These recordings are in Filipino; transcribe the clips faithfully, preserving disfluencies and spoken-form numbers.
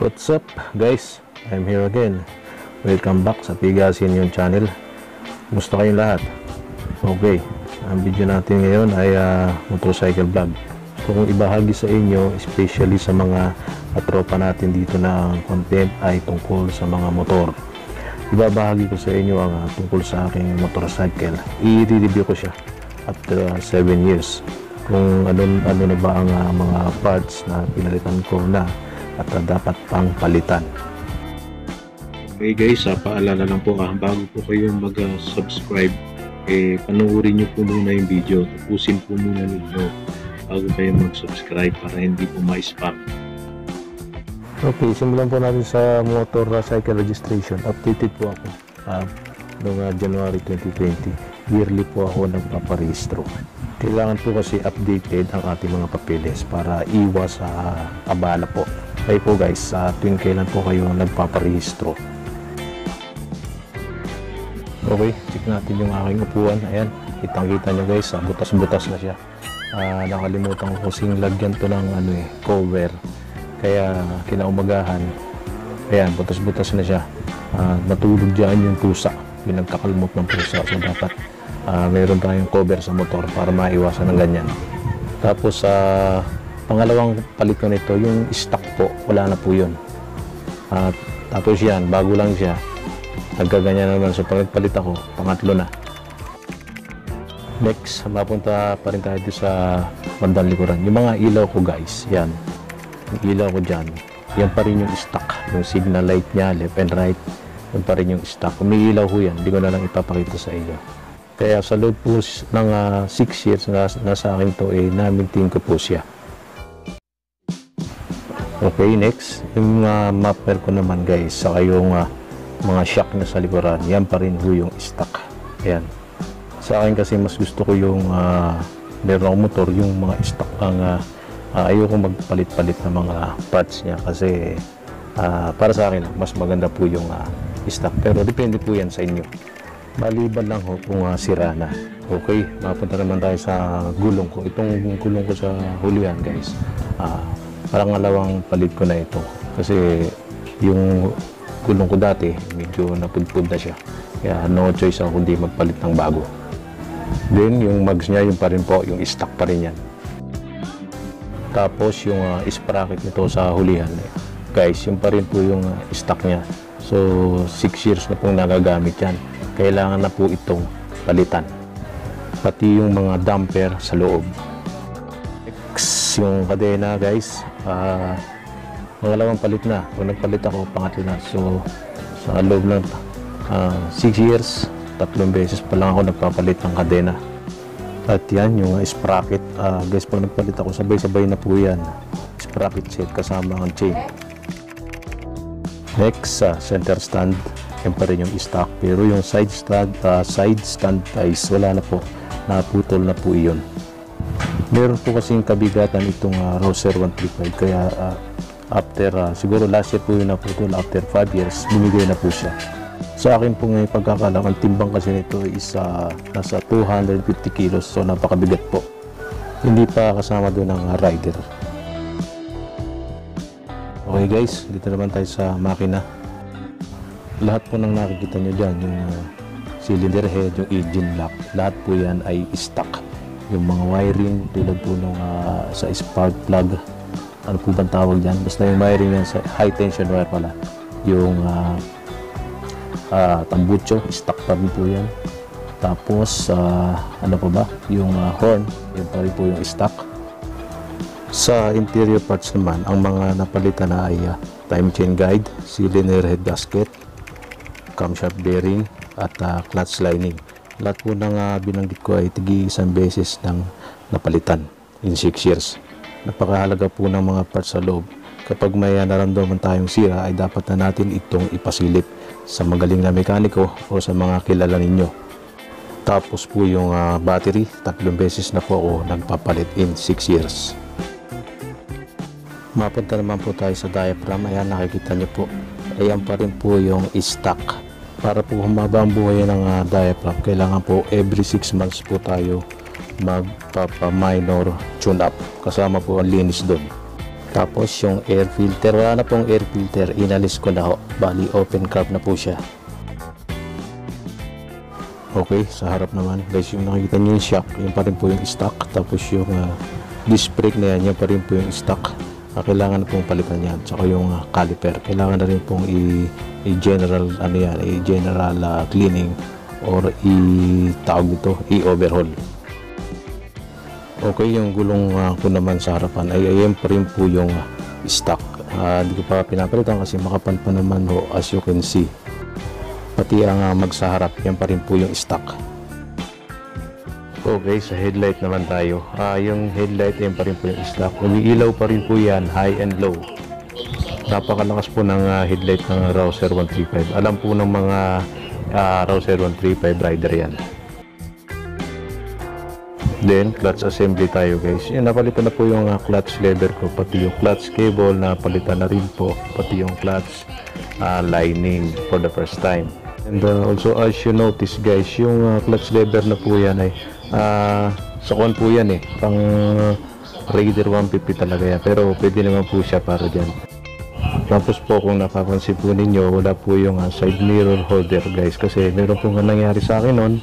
What's up guys, I'm here again. Welcome back sa Pegas Union Channel. Kumusta kayong lahat? Okay, ang video natin ngayon ay uh, motorcycle vlog. So kung ibahagi sa inyo, especially sa mga katropa natin dito na ang content ay tungkol sa mga motor. Ibabahagi ko sa inyo ang uh, tungkol sa aking motorcycle. I-review ko siya after uh, seven years. Kung ano, ano na ba ang uh, mga parts na pinalitan ko na at uh, dapat pang palitan. Okay guys, uh, paalala lang po, ah, bago po kayo mag-subscribe, eh, panoorin nyo po muna yung video, tapusin po muna ninyo bago kayo mag-subscribe para hindi po ma-spam. Okay, simulan po natin sa motorcycle registration. Updated po ako uh, noong uh, January twenty twenty. Yearly po ako nagpaparehistro. Kailangan po kasi updated ang ating mga papeles para iwas sa uh, abala po. Okay po guys, sa uh, tuwing kailan po kayo nagpaparehistro. Okay, check natin yung aking upuan. Ayan, kitang-kita nyo guys, uh, butas-butas na siya. Uh, nakalimutan ko kasing lagyan to ng ano, eh, cover. Kaya kinaumagahan, ayan, butas-butas na siya. Uh, natulog dyan yung pusa, yung nagkakalmot ng pusa. So dapat Uh, meron tayong cover sa motor para maiwasan ng ganyan. Tapos sa uh, pangalawang palit ko nito, yung stock po, wala na po yun. Uh, tapos yan, bago lang siya. Nagkaganyan naman. So pagpalit ako, pangatlo na. Next, mapunta pa rin tayo sa bandang likuran. Yung mga ilaw ko guys, yan. Yung ilaw ko dyan, yan pa rin yung stock. Yung signal light niya, left and right, yan pa rin yung stock. Umiilaw ko yan, hindi ko na lang ipapakita sa inyo. Kaya sa load po ng six years na nasa akin to, eh, na-maintain ko po siya. Okay, next. Yung uh, mapper ko naman guys, saka yung uh, mga shock na sa likuran, yan pa rin po yung stock. Ayan. Sa akin kasi mas gusto ko yung uh, meron akong motor, yung mga stock ang uh, uh, ayoko magpalit-palit ng mga parts niya kasi uh, para sa akin, mas maganda po yung uh, stock. Pero depende po yan sa inyo. Maliban lang ho kung uh, sira na. Okay, mapunta naman tayo sa gulong ko. Itong gulong ko sa hulihan guys, uh, parang alawang palit ko na ito. Kasi yung gulong ko dati, medyo napudpud na siya. Kaya no choice ako kundi magpalit ng bago. Then yung mags niya, yung pa rin po, yung stock pa rin yan. Tapos yung uh, sprocket nito sa hulihan guys, yung pa rin po yung uh, stock niya. So six years na pong nagagamit yan. Kailangan na po itong palitan, pati yung mga damper sa loob. Next, yung kadena guys, uh, pangalawang palit na. Kung nagpalit ako, pangatlo na. So sa loob ng six years, tatlong beses pa lang ako nagpapalit ng kadena. At yan yung uh, sprocket uh, guys, pag nagpalit ako, sabay-sabay na po yan. Sprocket set kasama ang chain. Next, uh, center stand, yan pa rin yung stock, pero yung side stand, uh, side stand guys, wala na po, naputol na po iyon. Meron po kasing kabigatan itong uh, Rouser one three five, kaya uh, after, uh, siguro last year po yung naputol, after five years, bumigay na po siya. Sa akin po ngayon pagkakalang, ang timbang kasi nito is uh, nasa two hundred fifty kilos, so napakabigat po. Hindi pa kasama doon ang uh, Raider. Okay guys, dito naman tayo sa makina. Lahat po nang nakikita nyo dyan, yung uh, cylinder head, yung engine lock, lahat po yan ay stock. Yung mga wiring, tulad po nung uh, sa spark plug, ano po bang tawag dyan? Basta yung wiring yan, sa high tension wire pala. Yung uh, uh, tambucho, stock pa rin po yan. Tapos, uh, ano pa ba? Yung uh, horn, yun pa rin po yung stock. Sa interior parts naman, ang mga napalitan na ay uh, time chain guide, cylinder head gasket, camshaft bearing at uh, clutch lining. Lahat po nang uh, binanggit ko ay tigi isang beses ng napalitan in six years. Napakahalaga po ng mga parts sa loob. Kapag may uh, naramdaman tayong sira ay dapat na natin itong ipasilip sa magaling na mekaniko o sa mga kilala ninyo. Tapos po yung uh, battery, tatlong beses na po ako nagpapalit in six years. Mapunta naman po tayo sa diaphragm. Ayan, nakikita nyo po. Ayan pa rin po yung stock. Para po humaba ang buhay ng uh, diaphragm, kailangan po every six months po tayo magpapa-minor tune-up. Kasama po ang linis doon. Tapos yung air filter, wala na pong air filter, inalis ko na ho. Bali open carb na po siya. Okay, sa harap naman guys, yung nakikita nyo yung shock, yun pa rin po yung stock. Tapos yung uh, disc brake na yan, yun pa rin po yung stock. Uh, kailangan na pong palitan yan. Tsaka yung uh, caliper, kailangan na rin pong i-general ano yan, i-general uh, cleaning or i-tawag ito, i-overhaul. Okay, yung gulong uh, ko naman sa harapan ay ayan pa rin po yung uh, stock. Hindi uh, ko pa pinapalitan kasi makapan pa naman ho, as you can see. Pati ang uh, magsaharap, yan pa rin po yung stock. Okay, sa headlight naman tayo. Uh, yung headlight, yan pa rin po yung stock. Umiilaw pa rin po yan, high and low. Napakalakas po ng uh, headlight ng Rouser one thirty-five. Alam po ng mga uh, Rouser one thirty-five rider yan. Then, clutch assembly tayo guys. Yan, napalitan na po yung uh, clutch lever ko. Pati yung clutch cable, napalitan na rin po. Pati yung clutch Uh, lining for the first time. And uh, also as you notice guys, yung uh, clutch lever na po yan ay uh, sakon po yan eh, pang uh, Raider one fifty talaga yan, pero pwede naman po siya para dyan. Tapos po kung napapansin po ninyo, wala po yung uh, side mirror holder guys, kasi meron pong nangyari sa akin nun,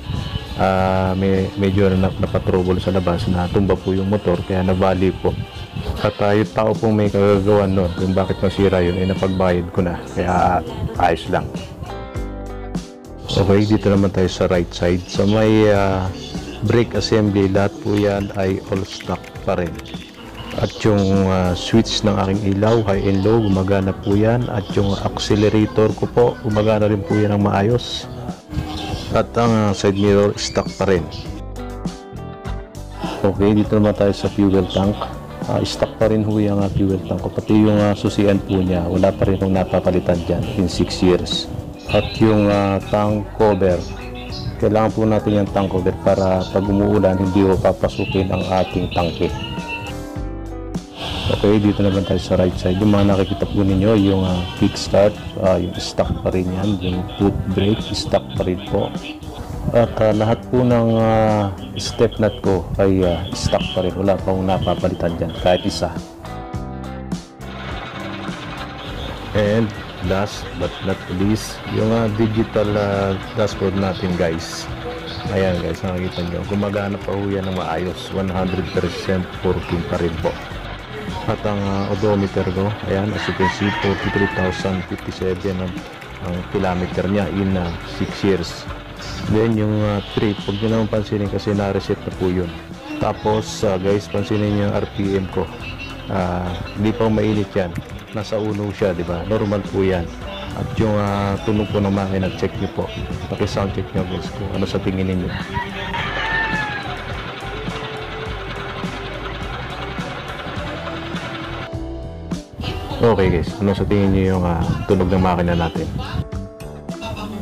uh, may, medyo napatrouble sa labas, natumba po yung motor kaya nabali po. At uh, yung tao pong may kagagawan nun, kung bakit masira yun, ay napagbayad ko na. Kaya ayos lang. Okay, dito naman tayo sa right side. So may uh, brake assembly, lahat po yan ay all stock pa rin. At yung uh, switch ng aking ilaw, high and low, gumagana po yan. At yung accelerator ko po, gumagana rin po yan ng maayos. At ang uh, side mirror, stock pa rin. Okay, dito naman tayo sa fuel tank. Uh, stock pa rin ho yung uh, fuel tank ko, pati yung uh, susian po niya, wala pa rin hong napapalitan dyan in six years. At yung uh, tank cover, kailangan po natin yung tank cover para pag umuulan hindi ho papasukin ang ating tanke. Okay, dito naman tayo sa right side. Yung mga nakikita po ninyo, yung uh, kick start, uh, yung stock pa rin yan. Yung foot brake, stock pa rin po. At uh, lahat po ng uh, step nut ko ay uh, stock pa rin. Wala pa akong napapalitan dyan, kahit isa. And last but not least, yung uh, digital uh, dashboard natin guys. Ayan guys, nakikita nyo. Gumagana pa po yan ng maayos. one hundred percent fourteen pa rin po. At ang uh, odometer ko, ayan, as you can see, forty-three thousand fifty-seven ang, ang kilometer niya in six years. Then yung uh, trip, huwag nyo naman pansinin kasi na-reset na po yun. Tapos uh, guys, pansinin nyo yung R P M ko. Hindi uh, pa mainit yan. Nasa uno siya, di ba? Normal po yan. At yung uh, tunog po ng makina, check nyo po. Pakisound check nyo guys kung ano sa tingin ninyo. Okay guys, ano sa tingin nyo yung uh, tunog ng makina natin?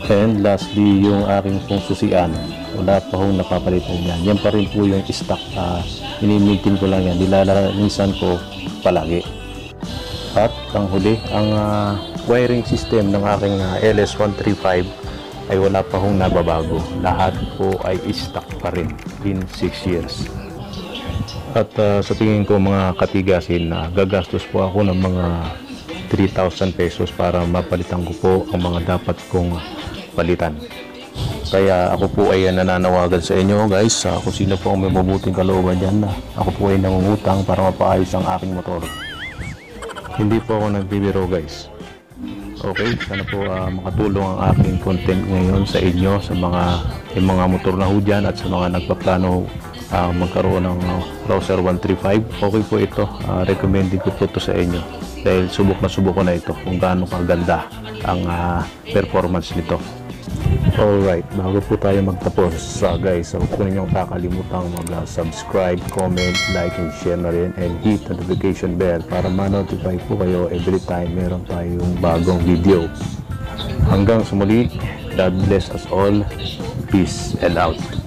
And lastly, yung aking pong susian, wala pa hong napapalitan yan. Yan pa rin po yung stock. Uh, Inimintin ko lang yan. Nilalanisan ko palagi. At ang huli, ang uh, wiring system ng aking uh, L S one thirty-five ay wala pa hong nababago. Lahat po ay stock pa rin in six years. At uh, sa tingin ko mga katigasin, uh, gagastos po ako ng mga three thousand pesos para mapalitan ko po ang mga dapat kong palitan. Kaya ako po ay nananawagan sa inyo guys, uh, kung sino po ang may mabuting kalooban dyan, uh, ako po ay nangungutang para mapaayos ang aking motor. Hindi po ako nagbibiro guys. Okay, sana po uh, makatulong ang aking content ngayon sa inyo, sa mga yung mga motor na ho dyan, at sa mga nagpaplano uh, magkaroon ng uh, Rouser one thirty-five. Okay po ito, uh, recommended ko po ito sa inyo dahil subok na subok ko na ito kung gaano kaganda ang uh, performance nito. Alright, bago po tayo magtapos uh, guys, huwag po ninyong kakalimutang mag-subscribe, comment, like, and share na rin, and hit notification bell para ma-notify po kayo every time meron tayong bagong video. Hanggang sa muli, God bless us all. Peace and out.